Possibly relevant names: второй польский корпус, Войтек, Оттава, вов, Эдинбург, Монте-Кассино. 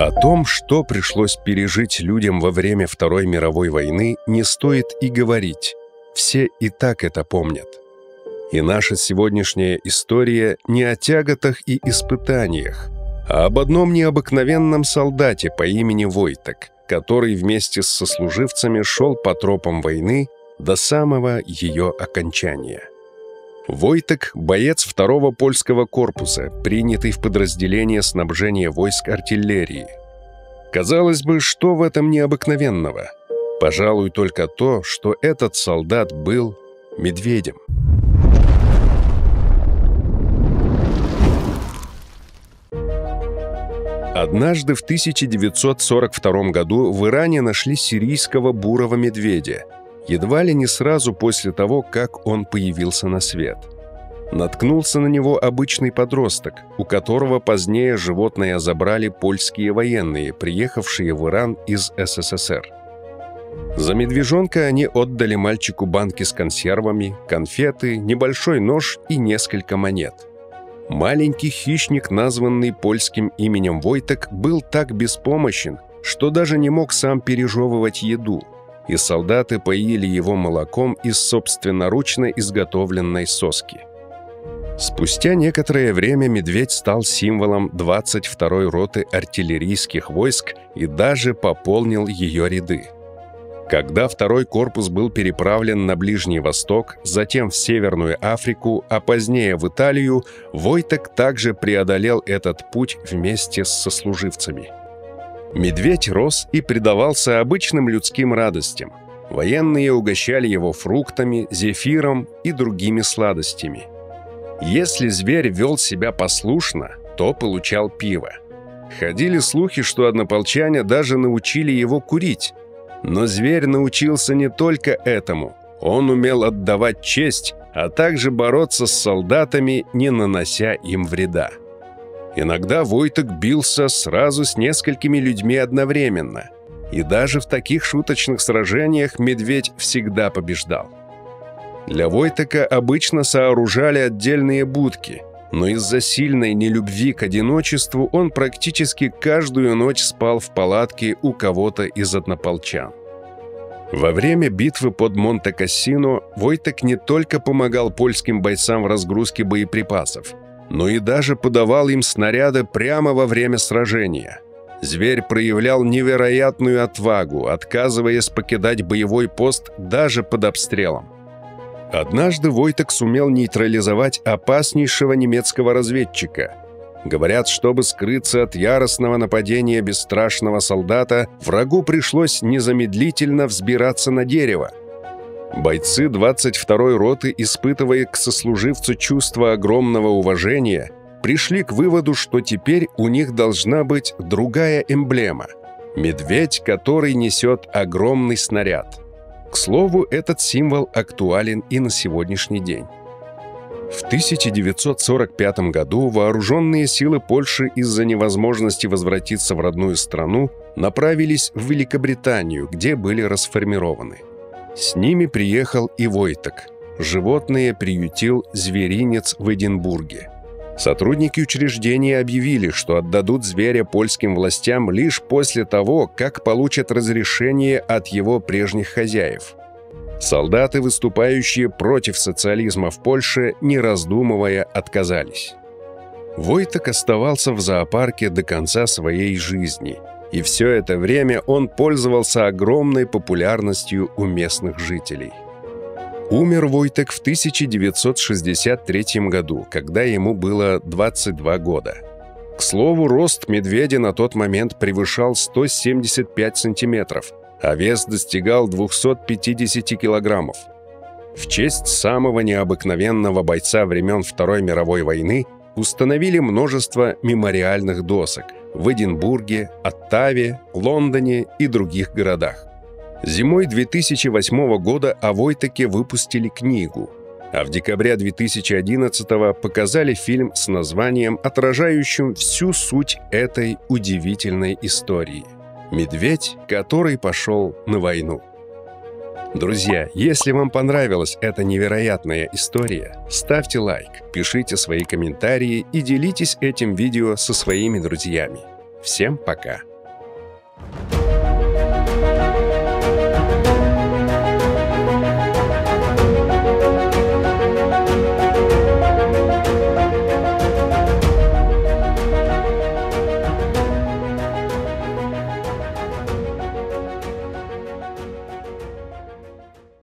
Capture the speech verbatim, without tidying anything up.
О том, что пришлось пережить людям во время Второй мировой войны, не стоит и говорить. Все и так это помнят. И наша сегодняшняя история не о тяготах и испытаниях, а об одном необыкновенном солдате по имени Войтек, который вместе с сослуживцами шел по тропам войны до самого ее окончания. Войтек – боец второго польского корпуса, принятый в подразделение снабжения войск артиллерии. Казалось бы, что в этом необыкновенного? Пожалуй, только то, что этот солдат был медведем. Однажды в тысяча девятьсот сорок втором году в Иране нашли сирийского бурого медведя, едва ли не сразу после того, как он появился на свет. Наткнулся на него обычный подросток, у которого позднее животное забрали польские военные, приехавшие в Иран из СССР. За медвежонка они отдали мальчику банки с консервами, конфеты, небольшой нож и несколько монет. Маленький хищник, названный польским именем Войтек, был так беспомощен, что даже не мог сам пережевывать еду, и солдаты поили его молоком из собственноручно изготовленной соски. Спустя некоторое время медведь стал символом двадцать второй роты артиллерийских войск и даже пополнил ее ряды. Когда второй корпус был переправлен на Ближний Восток, затем в Северную Африку, а позднее в Италию, Войтек также преодолел этот путь вместе с сослуживцами. Медведь рос и предавался обычным людским радостям. Военные угощали его фруктами, зефиром и другими сладостями. Если зверь вел себя послушно, то получал пиво. Ходили слухи, что однополчане даже научили его курить. Но зверь научился не только этому. Он умел отдавать честь, а также бороться с солдатами, не нанося им вреда. Иногда Войтек бился сразу с несколькими людьми одновременно. И даже в таких шуточных сражениях медведь всегда побеждал. Для Войтека обычно сооружали отдельные будки, но из-за сильной нелюбви к одиночеству он практически каждую ночь спал в палатке у кого-то из однополчан. Во время битвы под Монте-Кассино Войтек не только помогал польским бойцам в разгрузке боеприпасов, но и даже подавал им снаряды прямо во время сражения. Зверь проявлял невероятную отвагу, отказываясь покидать боевой пост даже под обстрелом. Однажды Войтек сумел нейтрализовать опаснейшего немецкого разведчика. Говорят, чтобы скрыться от яростного нападения бесстрашного солдата, врагу пришлось незамедлительно взбираться на дерево. Бойцы двадцать второй роты, испытывая к сослуживцу чувство огромного уважения, пришли к выводу, что теперь у них должна быть другая эмблема – медведь, который несет огромный снаряд. К слову, этот символ актуален и на сегодняшний день. В тысяча девятьсот сорок пятом году вооруженные силы Польши из-за невозможности возвратиться в родную страну направились в Великобританию, где были расформированы. С ними приехал и Войтек. Животное приютил зверинец в Эдинбурге. Сотрудники учреждения объявили, что отдадут зверя польским властям лишь после того, как получат разрешение от его прежних хозяев. Солдаты, выступающие против социализма в Польше, не раздумывая, отказались. Войтек оставался в зоопарке до конца своей жизни, и все это время он пользовался огромной популярностью у местных жителей. Умер Войтек в тысяча девятьсот шестьдесят третьем году, когда ему было двадцать два года. К слову, рост медведя на тот момент превышал сто семьдесят пять сантиметров, а вес достигал двухсот пятидесяти килограммов. В честь самого необыкновенного бойца времен Второй мировой войны установили множество мемориальных досок в Эдинбурге, Оттаве, Лондоне и других городах. Зимой две тысячи восьмого года о Войтеке выпустили книгу, а в декабре две тысячи одиннадцатого показали фильм с названием, отражающим всю суть этой удивительной истории – «Медведь, который пошел на войну». Друзья, если вам понравилась эта невероятная история, ставьте лайк, пишите свои комментарии и делитесь этим видео со своими друзьями. Всем пока!